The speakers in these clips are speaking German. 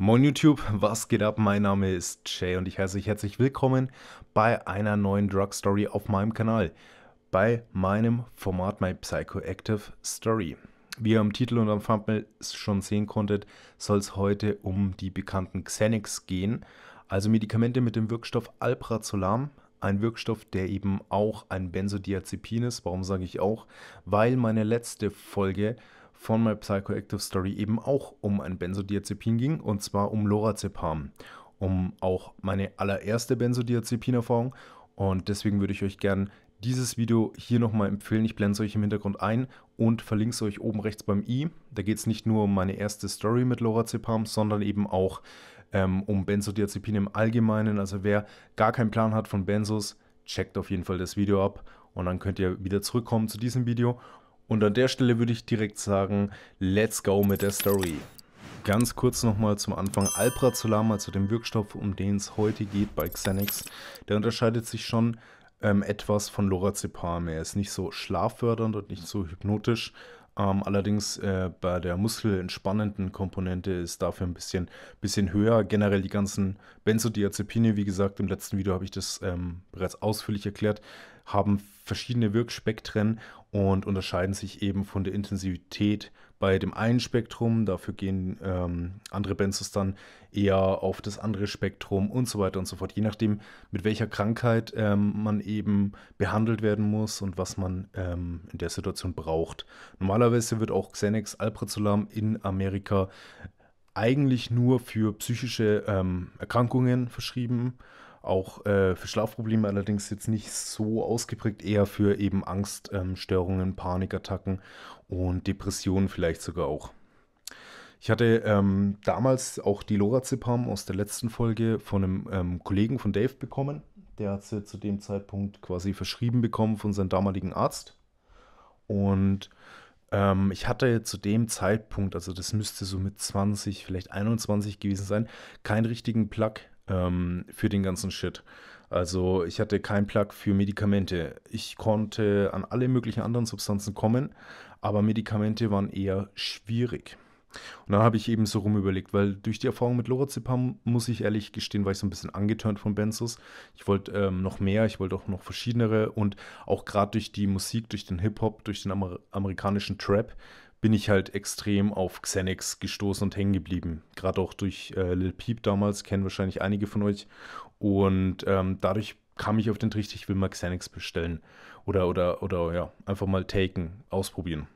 Moin YouTube, was geht ab? Mein Name ist Jay und ich heiße euch herzlich willkommen bei einer neuen Drug Story auf meinem Kanal, bei meinem Format My Psychoactive Story. Wie ihr am Titel und am Thumbnail schon sehen konntet, soll es heute um die bekannten Xanax gehen, also Medikamente mit dem Wirkstoff Alprazolam, ein Wirkstoff, der eben auch ein Benzodiazepin ist. Warum sage ich auch? Weil meine letzte Folge von My Psychoactive Story eben auch um ein Benzodiazepin ging, und zwar um Lorazepam, um auch meine allererste Benzodiazepin-Erfahrung, und deswegen würde ich euch gern dieses Video hier nochmal empfehlen. Ich blende es euch im Hintergrund ein und verlinke es euch oben rechts beim i. Da geht es nicht nur um meine erste Story mit Lorazepam, sondern eben auch um Benzodiazepin im Allgemeinen. Also wer gar keinen Plan hat von Benzos, checkt auf jeden Fall das Video ab und dann könnt ihr wieder zurückkommen zu diesem Video. Und an der Stelle würde ich direkt sagen, let's go mit der Story. Ganz kurz nochmal zum Anfang. Alprazolam, also dem Wirkstoff, um den es heute geht bei Xanax, der unterscheidet sich schon etwas von Lorazepam. Er ist nicht so schlaffördernd und nicht so hypnotisch. Allerdings bei der muskelentspannenden Komponente ist dafür ein bisschen höher. Generell die ganzen Benzodiazepine, wie gesagt, im letzten Video habe ich das bereits ausführlich erklärt, haben verschiedene Wirkspektren und unterscheiden sich eben von der Intensität bei dem einen Spektrum. Dafür gehen andere Benzos dann eher auf das andere Spektrum und so weiter und so fort. Je nachdem, mit welcher Krankheit man eben behandelt werden muss und was man in der Situation braucht. Normalerweise wird auch Xanax Alprazolam in Amerika eigentlich nur für psychische Erkrankungen verschrieben. Auch für Schlafprobleme allerdings jetzt nicht so ausgeprägt, eher für eben Angststörungen, Panikattacken und Depressionen vielleicht sogar auch. Ich hatte damals auch die Lorazepam aus der letzten Folge von einem Kollegen von Dave bekommen. Der hat sie zu dem Zeitpunkt quasi verschrieben bekommen von seinem damaligen Arzt. Und ich hatte zu dem Zeitpunkt, also das müsste so mit 20, vielleicht 21 gewesen sein, keinen richtigen Plug für den ganzen Shit. Also ich hatte keinen Plug für Medikamente. Ich konnte an alle möglichen anderen Substanzen kommen, aber Medikamente waren eher schwierig. Und dann habe ich eben so rumüberlegt, weil durch die Erfahrung mit Lorazepam, muss ich ehrlich gestehen, war ich so ein bisschen angeturnt von Benzos. Ich wollte noch mehr, ich wollte auch noch verschiedenere, und auch gerade durch die Musik, durch den Hip-Hop, durch den amerikanischen Trap, bin ich halt extrem auf Xanax gestoßen und hängen geblieben. Gerade auch durch Lil Peep damals, kennen wahrscheinlich einige von euch. Und dadurch kam ich auf den Trichter, ich will mal Xanax bestellen. Oder ja, einfach mal taken, ausprobieren.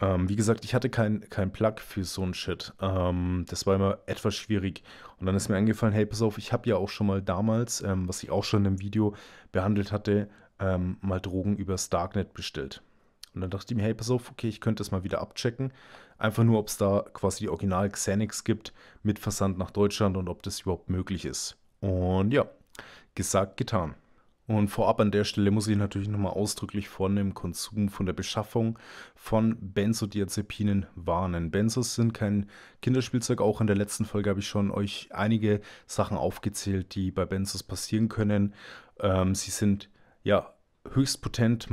Wie gesagt, ich hatte kein Plug für so ein Shit. Das war immer etwas schwierig. Und dann ist mir eingefallen, hey, pass auf, ich habe ja auch schon mal damals, was ich auch schon in einem Video behandelt hatte, mal Drogen übers Darknet bestellt. Und dann dachte ich mir, hey, pass auf, okay, ich könnte das mal wieder abchecken. Einfach nur, ob es da quasi die Original Xanax gibt mit Versand nach Deutschland und ob das überhaupt möglich ist. Und ja, gesagt, getan. Und vorab an der Stelle muss ich natürlich nochmal ausdrücklich vor dem Konsum, von der Beschaffung von Benzodiazepinen warnen. Benzos sind kein Kinderspielzeug. Auch in der letzten Folge habe ich schon euch einige Sachen aufgezählt, die bei Benzos passieren können. Sie sind, ja, höchst potent,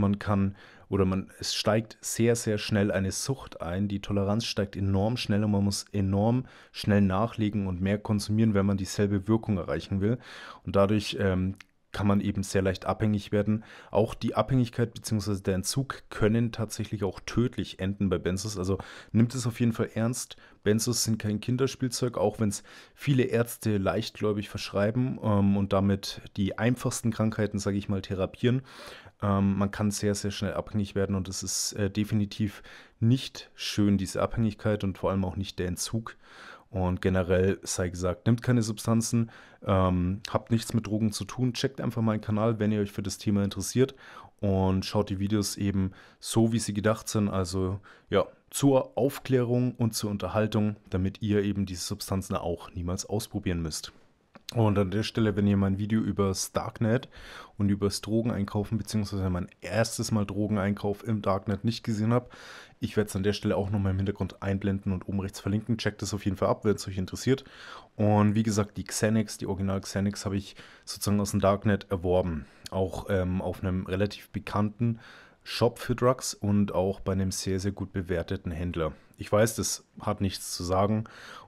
es steigt sehr, sehr schnell eine Sucht ein, die Toleranz steigt enorm schnell und man muss enorm schnell nachlegen und mehr konsumieren, wenn man dieselbe Wirkung erreichen will, und dadurch kann man eben sehr leicht abhängig werden. Auch die Abhängigkeit bzw. der Entzug können tatsächlich auch tödlich enden bei Benzos, also nimmt es auf jeden Fall ernst. Benzos sind kein Kinderspielzeug, auch wenn es viele Ärzte leichtgläubig verschreiben und damit die einfachsten Krankheiten, sage ich mal, therapieren. Man kann sehr, sehr schnell abhängig werden, und es ist definitiv nicht schön, diese Abhängigkeit, und vor allem auch nicht der Entzug. Und generell sei gesagt, nehmt keine Substanzen, habt nichts mit Drogen zu tun, checkt einfach meinen Kanal, wenn ihr euch für das Thema interessiert, und schaut die Videos eben so, wie sie gedacht sind, also ja, zur Aufklärung und zur Unterhaltung, damit ihr eben diese Substanzen auch niemals ausprobieren müsst. Und an der Stelle, wenn ihr mein Video übers Darknet und übers Drogeneinkaufen, beziehungsweise mein erstes Mal Drogeneinkauf im Darknet nicht gesehen habt, ich werde es an der Stelle auch nochmal im Hintergrund einblenden und oben rechts verlinken. Checkt das auf jeden Fall ab, wenn es euch interessiert. Und wie gesagt, die Xanax, die Original Xanax, habe ich sozusagen aus dem Darknet erworben. Auch auf einem relativ bekannten Shop für Drugs und auch bei einem sehr, sehr gut bewerteten Händler. Ich weiß, das hat nichts zu sagen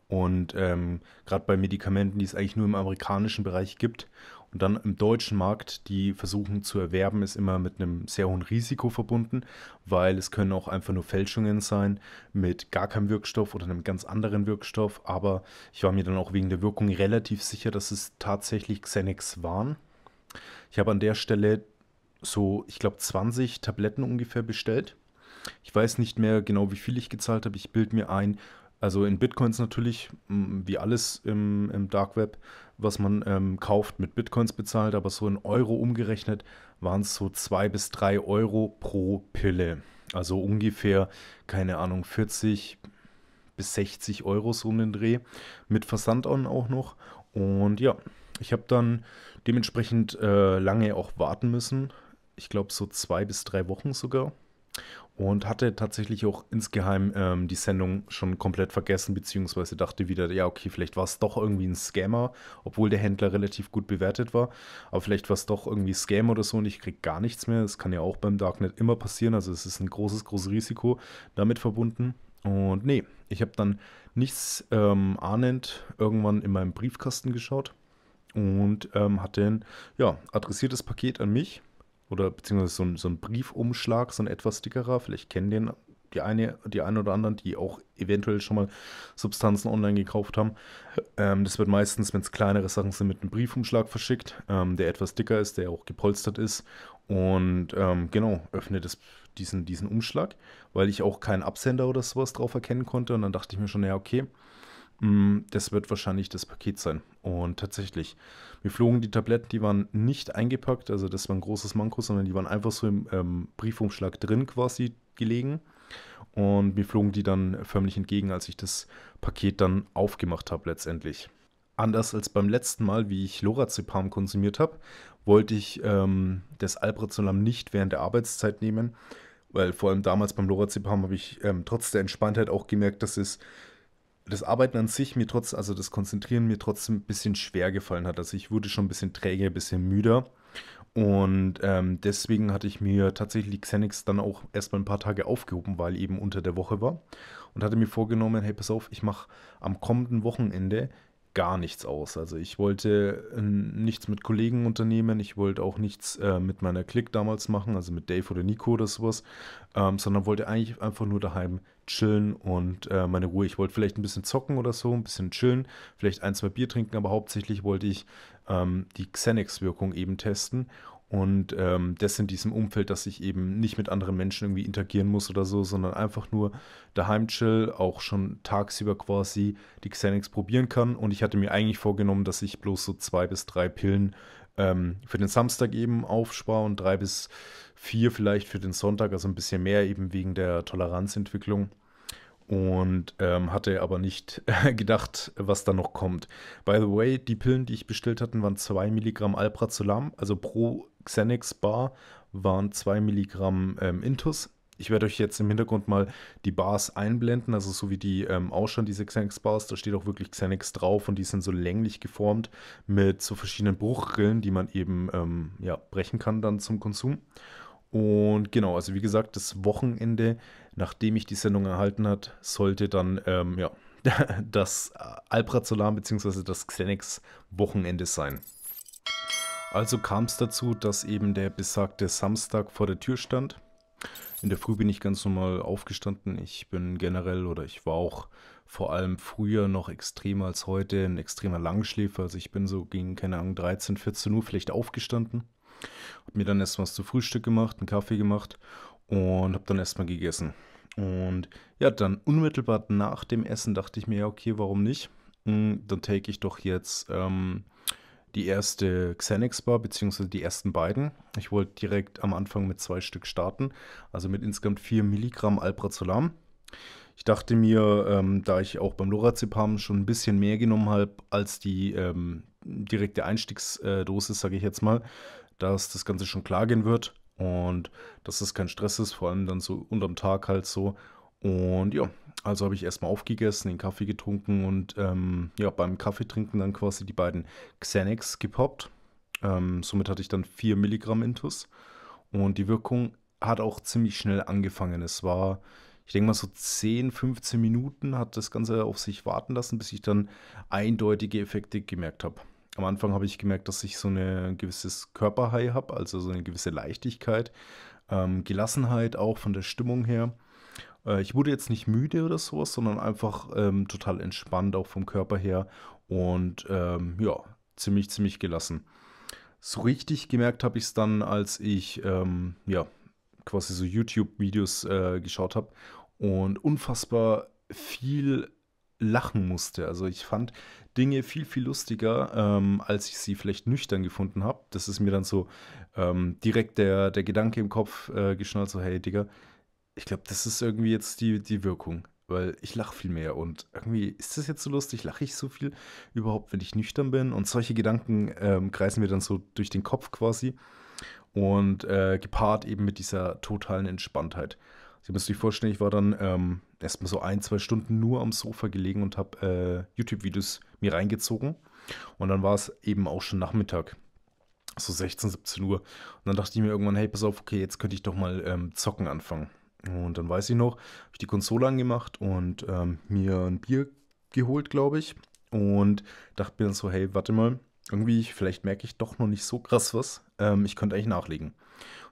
und gerade bei Medikamenten, die es eigentlich nur im amerikanischen Bereich gibt und dann im deutschen Markt, die versuchen zu erwerben, ist immer mit einem sehr hohen Risiko verbunden, weil es können auch einfach nur Fälschungen sein mit gar keinem Wirkstoff oder einem ganz anderen Wirkstoff, aber ich war mir dann auch wegen der Wirkung relativ sicher, dass es tatsächlich Xanax waren. Ich habe an der Stelle so, ich glaube, 20 Tabletten ungefähr bestellt. Ich weiß nicht mehr genau, wie viel ich gezahlt habe. Ich bilde mir ein, also in Bitcoins natürlich, wie alles im Dark Web, was man kauft, mit Bitcoins bezahlt, aber so in Euro umgerechnet waren es so 2 bis 3 Euro pro Pille. Also ungefähr, keine Ahnung, 40 bis 60 Euro so um den Dreh, mit Versand auch noch. Und ja, ich habe dann dementsprechend lange auch warten müssen. Ich glaube so 2 bis 3 Wochen sogar. Und hatte tatsächlich auch insgeheim die Sendung schon komplett vergessen, beziehungsweise dachte wieder, ja okay, vielleicht war es doch irgendwie ein Scammer, obwohl der Händler relativ gut bewertet war, aber vielleicht war es doch irgendwie Scam oder so und ich kriege gar nichts mehr. Das kann ja auch beim Darknet immer passieren, also es ist ein großes, großes Risiko damit verbunden. Und nee, ich habe dann nichts ahnend irgendwann in meinem Briefkasten geschaut und hatte ein adressiertes Paket an mich. Oder beziehungsweise so ein Briefumschlag, so ein etwas dickerer. Vielleicht kennen die einen oder anderen, die auch eventuell schon mal Substanzen online gekauft haben. Das wird meistens, wenn es kleinere Sachen sind, mit einem Briefumschlag verschickt, der etwas dicker ist, der auch gepolstert ist. Und genau, öffne diesen Umschlag, weil ich auch keinen Absender oder sowas drauf erkennen konnte. Und dann dachte ich mir schon, ja okay, das wird wahrscheinlich das Paket sein. Und tatsächlich, mir flogen die Tabletten, die waren nicht eingepackt, also das war ein großes Manko, sondern die waren einfach so im Briefumschlag drin quasi gelegen. Und mir flogen die dann förmlich entgegen, als ich das Paket dann aufgemacht habe letztendlich. Anders als beim letzten Mal, wie ich Lorazepam konsumiert habe, wollte ich das Alprazolam nicht während der Arbeitszeit nehmen, weil vor allem damals beim Lorazepam habe ich trotz der Entspanntheit auch gemerkt, dass es das Arbeiten an sich mir trotz, also das Konzentrieren mir trotzdem ein bisschen schwer gefallen hat. Also ich wurde schon ein bisschen träge, ein bisschen müder. Und deswegen hatte ich mir tatsächlich Xanax dann auch erstmal ein paar Tage aufgehoben, weil eben unter der Woche war. Und hatte mir vorgenommen, hey, pass auf, ich mache am kommenden Wochenende gar nichts aus. Also ich wollte nichts mit Kollegen unternehmen, ich wollte auch nichts mit meiner Clique damals machen, also mit Dave oder Nico oder sowas, sondern wollte eigentlich einfach nur daheim chillen und meine Ruhe. Ich wollte vielleicht ein bisschen zocken oder so, ein bisschen chillen, vielleicht 1, 2 Bier trinken, aber hauptsächlich wollte ich die Xanax-Wirkung eben testen und das in diesem Umfeld, dass ich eben nicht mit anderen Menschen irgendwie interagieren muss oder so, sondern einfach nur daheim chill, auch schon tagsüber quasi die Xanax probieren kann. Und ich hatte mir eigentlich vorgenommen, dass ich bloß so 2 bis 3 Pillen für den Samstag eben aufspare und 3 bis 4 vielleicht für den Sonntag, also ein bisschen mehr eben wegen der Toleranzentwicklung. Und hatte aber nicht gedacht, was da noch kommt. By the way, die Pillen, die ich bestellt hatte, waren 2 Milligramm Alprazolam, also pro Xanax-Bar waren 2 Milligramm Intus. Ich werde euch jetzt im Hintergrund mal die Bars einblenden, also so wie die ausschauen, diese Xanax-Bars, da steht auch wirklich Xanax drauf und die sind so länglich geformt mit so verschiedenen Bruchrillen, die man eben brechen kann dann zum Konsum. Und genau, also wie gesagt, das Wochenende, nachdem ich die Sendung erhalten habe, sollte dann das Alprazolam bzw. das Xanax-Wochenende sein. Also kam es dazu, dass eben der besagte Samstag vor der Tür stand. In der Früh bin ich ganz normal aufgestanden. Ich bin generell oder ich war auch vor allem früher noch extremer als heute ein extremer Langschläfer. Also ich bin so gegen, keine Ahnung, 13, 14 Uhr vielleicht aufgestanden. Habe mir dann erstmal was zu Frühstück gemacht, einen Kaffee gemacht und habe dann erstmal gegessen. Und ja, dann unmittelbar nach dem Essen dachte ich mir, ja okay, warum nicht? Dann take ich doch jetzt die erste Xanax-Bar, beziehungsweise die ersten beiden. Ich wollte direkt am Anfang mit 2 Stück starten, also mit insgesamt 4 Milligramm Alprazolam. Ich dachte mir, da ich auch beim Lorazepam schon ein bisschen mehr genommen habe als die direkte Einstiegsdosis, sage ich jetzt mal, dass das Ganze schon klar gehen wird und dass das kein Stress ist, vor allem dann so unterm Tag halt so. Und ja, also habe ich erstmal aufgegessen, den Kaffee getrunken und beim Kaffee trinken dann quasi die beiden Xanax gepoppt. Somit hatte ich dann 4 Milligramm Intus und die Wirkung hat auch ziemlich schnell angefangen. Es war, ich denke mal, so 10, 15 Minuten hat das Ganze auf sich warten lassen, bis ich dann eindeutige Effekte gemerkt habe. Am Anfang habe ich gemerkt, dass ich so ein gewisses Körperhigh habe, also so eine gewisse Leichtigkeit, Gelassenheit auch von der Stimmung her. Ich wurde jetzt nicht müde oder sowas, sondern einfach total entspannt auch vom Körper her und ja, ziemlich gelassen. So richtig gemerkt habe ich es dann, als ich ja, quasi so YouTube-Videos geschaut habe und unfassbar viel lachen musste. Also ich fand Dinge viel lustiger, als ich sie vielleicht nüchtern gefunden habe. Das ist mir dann so direkt der Gedanke im Kopf geschnallt, so hey Digga, ich glaube, das ist irgendwie jetzt die Wirkung, weil ich lache viel mehr und irgendwie ist das jetzt so lustig, lache ich so viel überhaupt, wenn ich nüchtern bin, und solche Gedanken kreisen mir dann so durch den Kopf quasi und gepaart eben mit dieser totalen Entspanntheit. Sie müssen sich vorstellen, ich war dann erstmal so 1, 2 Stunden nur am Sofa gelegen und habe YouTube-Videos mir reingezogen. Und dann war es eben auch schon Nachmittag, so 16, 17 Uhr. Und dann dachte ich mir irgendwann, hey, pass auf, okay, jetzt könnte ich doch mal zocken anfangen. Und dann weiß ich noch, habe ich die Konsole angemacht und mir ein Bier geholt, glaube ich. Und dachte mir dann so, hey, warte mal, irgendwie, vielleicht merke ich doch noch nicht so krass was. Ich könnte eigentlich nachlegen.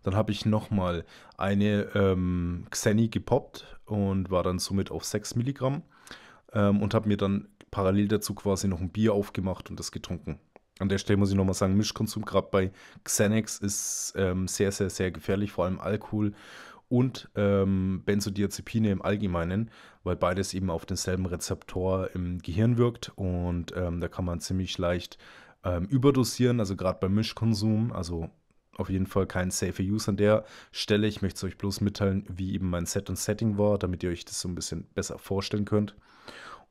Dann habe ich nochmal eine Xeni gepoppt und war dann somit auf 6 Milligramm und habe mir dann parallel dazu quasi noch ein Bier aufgemacht und das getrunken. An der Stelle muss ich nochmal sagen, Mischkonsum gerade bei Xanax ist sehr gefährlich, vor allem Alkohol und Benzodiazepine im Allgemeinen, weil beides eben auf denselben Rezeptor im Gehirn wirkt und da kann man ziemlich leicht überdosieren, also gerade beim Mischkonsum, also auf jeden Fall kein safer Use an der Stelle. Ich möchte es euch bloß mitteilen, wie eben mein Set und Setting war, damit ihr euch das so ein bisschen besser vorstellen könnt.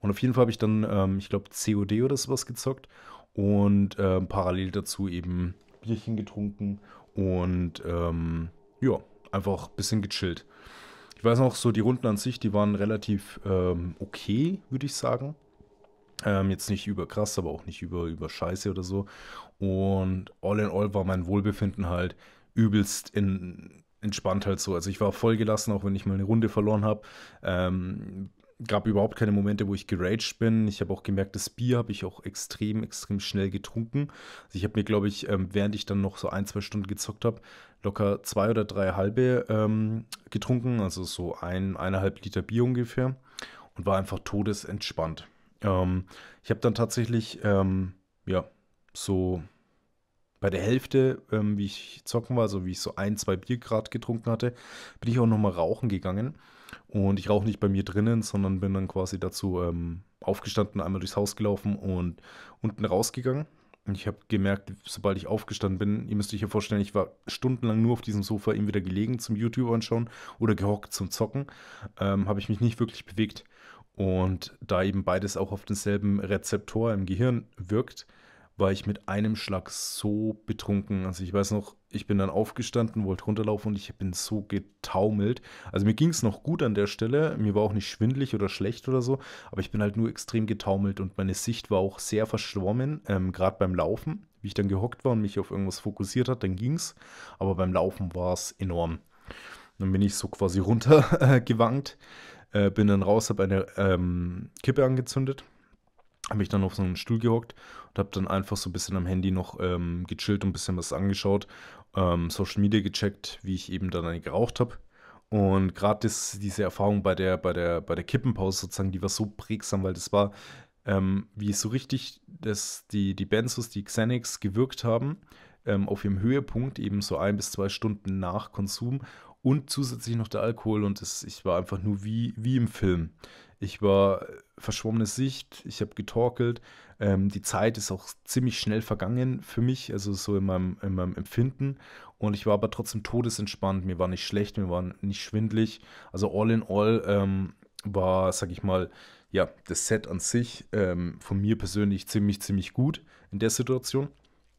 Und auf jeden Fall habe ich dann, ich glaube, COD oder sowas gezockt und parallel dazu eben Bierchen getrunken und ja, einfach ein bisschen gechillt. Ich weiß noch, so die Runden an sich, die waren relativ okay, würde ich sagen. Jetzt nicht überkrass, aber auch nicht über Scheiße oder so. Und all in all war mein Wohlbefinden halt übelst entspannt halt so. Also ich war voll gelassen, auch wenn ich mal eine Runde verloren habe. Gab überhaupt keine Momente, wo ich geraged bin. Ich habe auch gemerkt, das Bier habe ich auch extrem schnell getrunken. Also ich habe mir, glaube ich, während ich dann noch so 1, 2 Stunden gezockt habe, locker 2 oder 3 halbe getrunken. Also so 1,5 Liter Bier ungefähr. Und war einfach todesentspannt. Ich habe dann tatsächlich, ja, so bei der Hälfte, wie ich zocken war, also wie ich so 1, 2 Bier gerade getrunken hatte, bin ich auch nochmal rauchen gegangen. Und ich rauche nicht bei mir drinnen, sondern bin dann quasi dazu aufgestanden, einmal durchs Haus gelaufen und unten rausgegangen. Und ich habe gemerkt, sobald ich aufgestanden bin, ihr müsst euch ja vorstellen, ich war stundenlang nur auf diesem Sofa, entweder gelegen zum YouTube anschauen oder gehockt zum Zocken, habe ich mich nicht wirklich bewegt. Und da eben beides auch auf denselben Rezeptor im Gehirn wirkt, war ich mit einem Schlag so betrunken. Also ich weiß noch, ich bin dann aufgestanden, wollte runterlaufen und ich bin so getaumelt. Also mir ging es noch gut an der Stelle, mir war auch nicht schwindelig oder schlecht oder so, aber ich bin halt nur extrem getaumelt und meine Sicht war auch sehr verschwommen, gerade beim Laufen, wie ich dann gehockt war und mich auf irgendwas fokussiert hat, dann ging es, aber beim Laufen war es enorm. Dann bin ich so quasi runtergewankt. Bin dann raus, habe eine Kippe angezündet, habe mich dann auf so einen Stuhl gehockt und habe dann einfach so ein bisschen am Handy noch gechillt und ein bisschen was angeschaut, Social Media gecheckt, wie ich eben dann geraucht habe. Und gerade diese Erfahrung bei der Kippenpause sozusagen, die war so prägsam, weil das war, wie so richtig, dass die Benzos, die Xanax gewirkt haben, auf ihrem Höhepunkt, eben so 1 bis 2 Stunden nach Konsum. Und zusätzlich noch der Alkohol und ich war einfach nur wie im Film. Ich war verschwommene Sicht, ich habe getorkelt. Die Zeit ist auch ziemlich schnell vergangen für mich, also so in meinem Empfinden. Und ich war aber trotzdem todesentspannt. Mir war nicht schlecht, mir war nicht schwindelig. Also all in all war, sag ich mal, ja, das Set an sich von mir persönlich ziemlich gut in der Situation.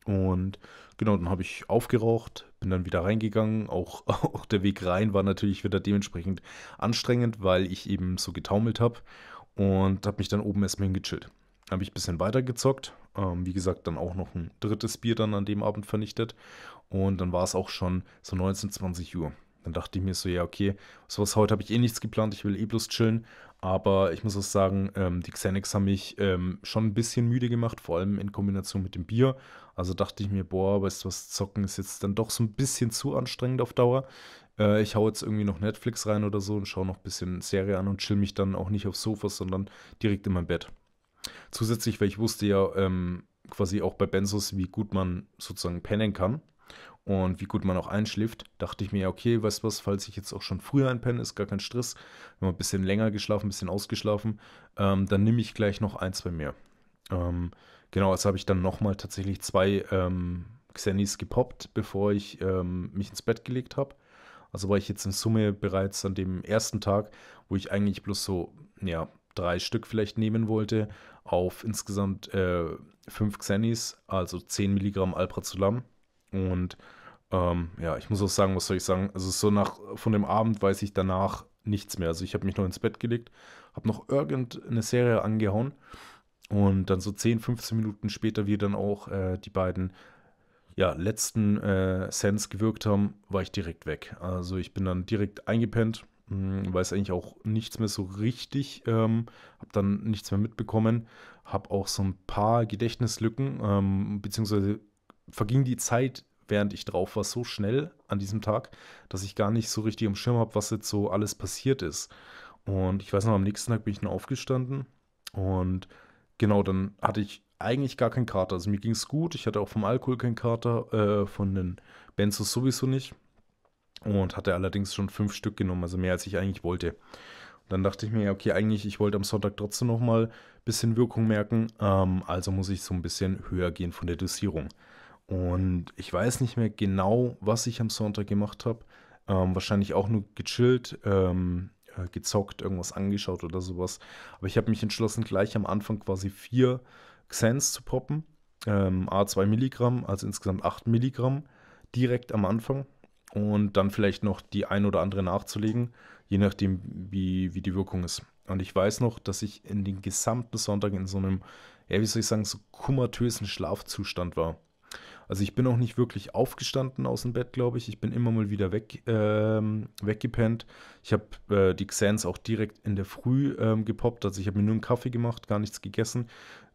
Und genau, dann habe ich aufgeraucht, bin dann wieder reingegangen. Auch der Weg rein war natürlich wieder dementsprechend anstrengend, weil ich eben so getaumelt habe und habe mich dann oben erstmal hingechillt. Habe ich ein bisschen weitergezockt. Wie gesagt, dann auch noch ein drittes Bier dann an dem Abend vernichtet. Und dann war es auch schon so 19, 20 Uhr. Dann dachte ich mir so, ja, okay, sowas heute habe ich eh nichts geplant, ich will eh bloß chillen. Aber ich muss auch sagen, die Xanax haben mich schon ein bisschen müde gemacht, vor allem in Kombination mit dem Bier. Also dachte ich mir, boah, weißt du was, zocken ist jetzt dann doch so ein bisschen zu anstrengend auf Dauer. Ich hau jetzt irgendwie noch Netflix rein oder so und schaue noch ein bisschen Serie an und chill mich dann auch nicht aufs Sofa, sondern direkt in mein Bett. Zusätzlich, weil ich wusste ja quasi auch bei Benzos, wie gut man sozusagen pennen kann. Und wie gut man auch einschläft, dachte ich mir, okay, weißt du was, falls ich jetzt auch schon früher einpenne, ist gar kein Stress. Wenn man ein bisschen länger geschlafen, ein bisschen ausgeschlafen, dann nehme ich gleich noch ein, zwei mehr. Genau, also habe ich dann nochmal tatsächlich 2 Xennies gepoppt, bevor ich mich ins Bett gelegt habe. Also war ich jetzt in Summe bereits an dem ersten Tag, wo ich eigentlich bloß so, ja, 3 Stück vielleicht nehmen wollte, auf insgesamt 5 Xennies, also 10 Milligramm Alprazolam. Und ja, ich muss auch sagen, was soll ich sagen, also so nach, von dem Abend weiß ich danach nichts mehr. Also ich habe mich noch ins Bett gelegt, habe noch irgendeine Serie angehauen und dann so 10, 15 Minuten später, wie dann auch die beiden ja, letzten Cents gewirkt haben, war ich direkt weg. Also ich bin dann direkt eingepennt, weiß eigentlich auch nichts mehr so richtig, habe dann nichts mehr mitbekommen, habe auch so ein paar Gedächtnislücken, beziehungsweise verging die Zeit, während ich drauf war, so schnell an diesem Tag, dass ich gar nicht so richtig am Schirm habe, was jetzt so alles passiert ist. Und ich weiß noch, am nächsten Tag bin ich dann aufgestanden und genau, dann hatte ich eigentlich gar keinen Kater. Also mir ging es gut, ich hatte auch vom Alkohol keinen Kater, von den Benzos sowieso nicht und hatte allerdings schon 5 Stück genommen, also mehr als ich eigentlich wollte. Und dann dachte ich mir, okay, eigentlich, ich wollte am Sonntag trotzdem nochmal ein bisschen Wirkung merken, also muss ich so ein bisschen höher gehen von der Dosierung. Und ich weiß nicht mehr genau, was ich am Sonntag gemacht habe. Wahrscheinlich auch nur gechillt, gezockt, irgendwas angeschaut oder sowas. Aber ich habe mich entschlossen, gleich am Anfang quasi 4 Xans zu poppen. A2 Milligramm, also insgesamt 8 Milligramm direkt am Anfang. Und dann vielleicht noch die ein oder andere nachzulegen, je nachdem, wie die Wirkung ist. Und ich weiß noch, dass ich in den gesamten Sonntag in so einem, ja, wie soll ich sagen, so komatösen Schlafzustand war. Also ich bin auch nicht wirklich aufgestanden aus dem Bett, glaube ich. Ich bin immer mal wieder weggepennt. Ich habe die Xans auch direkt in der Früh gepoppt. Also ich habe mir nur einen Kaffee gemacht, gar nichts gegessen,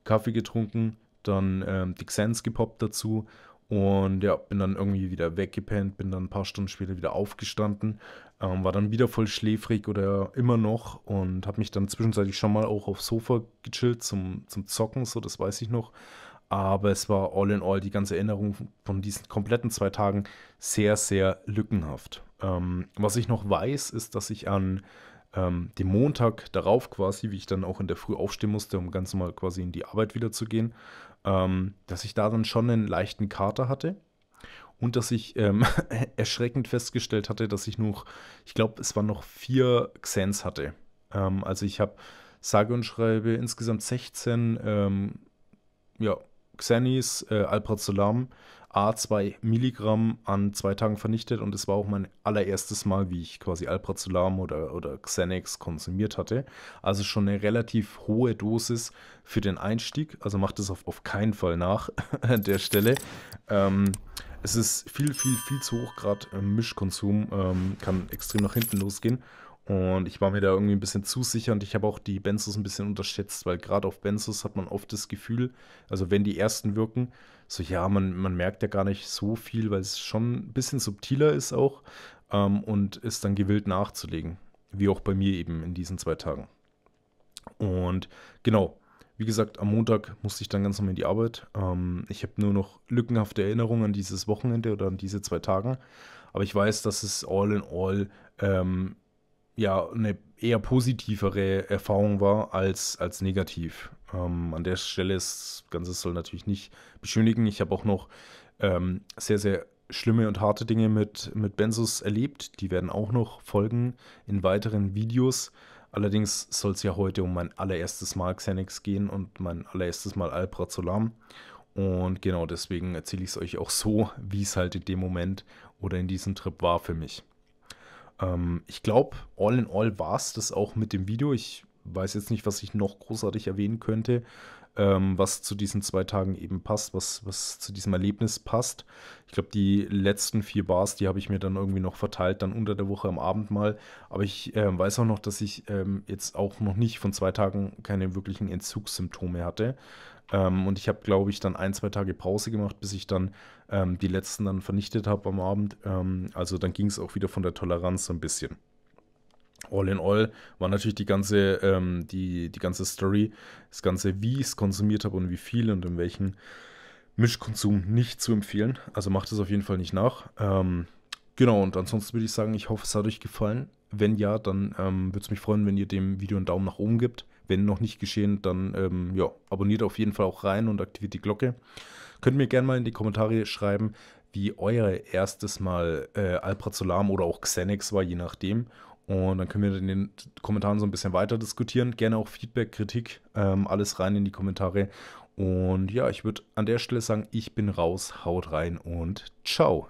Kaffee getrunken, dann die Xans gepoppt dazu. Und ja, bin dann irgendwie wieder weggepennt, bin dann ein paar Stunden später wieder aufgestanden, war dann wieder voll schläfrig oder immer noch und habe mich dann zwischenzeitlich schon mal auch aufs Sofa gechillt zum Zocken, so, das weiß ich noch. Aber es war all in all die ganze Erinnerung von diesen kompletten 2 Tagen sehr, sehr lückenhaft. Was ich noch weiß, ist, dass ich an dem Montag darauf quasi, wie ich dann auch in der Früh aufstehen musste, um ganz normal quasi in die Arbeit wieder zu gehen, dass ich da dann schon einen leichten Kater hatte und dass ich erschreckend festgestellt hatte, dass ich noch, ich glaube, es waren noch 4 Xans hatte. Also ich habe, sage und schreibe, insgesamt 16 ja, Xennies, Alprazolam, A2 Milligramm an 2 Tagen vernichtet und es war auch mein allererstes Mal, wie ich quasi Alprazolam oder Xanax konsumiert hatte. Also schon eine relativ hohe Dosis für den Einstieg, also macht es auf keinen Fall nach an der Stelle. Es ist viel, viel, viel zu hoch, gerade Mischkonsum kann extrem nach hinten losgehen. Und ich war mir da irgendwie ein bisschen zu sicher und ich habe auch die Benzos ein bisschen unterschätzt, weil gerade auf Benzos hat man oft das Gefühl, also wenn die ersten wirken, so ja, man merkt ja gar nicht so viel, weil es schon ein bisschen subtiler ist auch und ist dann gewillt nachzulegen, wie auch bei mir eben in diesen 2 Tagen. Und genau, wie gesagt, am Montag musste ich dann ganz normal in die Arbeit. Ich habe nur noch lückenhafte Erinnerungen an dieses Wochenende oder an diese 2 Tagen, aber ich weiß, dass es all in all ja, eine eher positivere Erfahrung war als negativ. An der Stelle das Ganze soll natürlich nicht beschönigen. Ich habe auch noch sehr, sehr schlimme und harte Dinge mit Benzos erlebt. Die werden auch noch folgen in weiteren Videos. Allerdings soll es ja heute um mein allererstes Mal Xanax gehen und mein allererstes Mal Alprazolam. Und genau deswegen erzähle ich es euch auch so, wie es halt in dem Moment oder in diesem Trip war für mich. Ich glaube, all in all war es das auch mit dem Video. Ich weiß jetzt nicht, was ich noch großartig erwähnen könnte. was zu diesen 2 Tagen eben passt, was zu diesem Erlebnis passt. Ich glaube, die letzten 4 Bars, die habe ich mir dann irgendwie noch verteilt, dann unter der Woche am Abend mal. Aber ich weiß auch noch, dass ich jetzt auch noch nicht von 2 Tagen keine wirklichen Entzugssymptome hatte. Und ich habe, glaube ich, dann 1, 2 Tage Pause gemacht, bis ich dann die letzten dann vernichtet habe am Abend. Also dann ging es auch wieder von der Toleranz so ein bisschen. All in all war natürlich die ganze Story, das Ganze, wie ich es konsumiert habe und wie viel und in welchen Mischkonsum nicht zu empfehlen. Also macht es auf jeden Fall nicht nach. Genau, und ansonsten würde ich sagen, ich hoffe, es hat euch gefallen. Wenn ja, dann würde es mich freuen, wenn ihr dem Video einen Daumen nach oben gebt. Wenn noch nicht geschehen, dann ja, abonniert auf jeden Fall auch rein und aktiviert die Glocke. Könnt mir gerne mal in die Kommentare schreiben, wie euer erstes Mal Alprazolam oder auch Xanax war, je nachdem. Und dann können wir in den Kommentaren so ein bisschen weiter diskutieren. Gerne auch Feedback, Kritik, alles rein in die Kommentare. Und ja, ich würde an der Stelle sagen, ich bin raus, haut rein und ciao.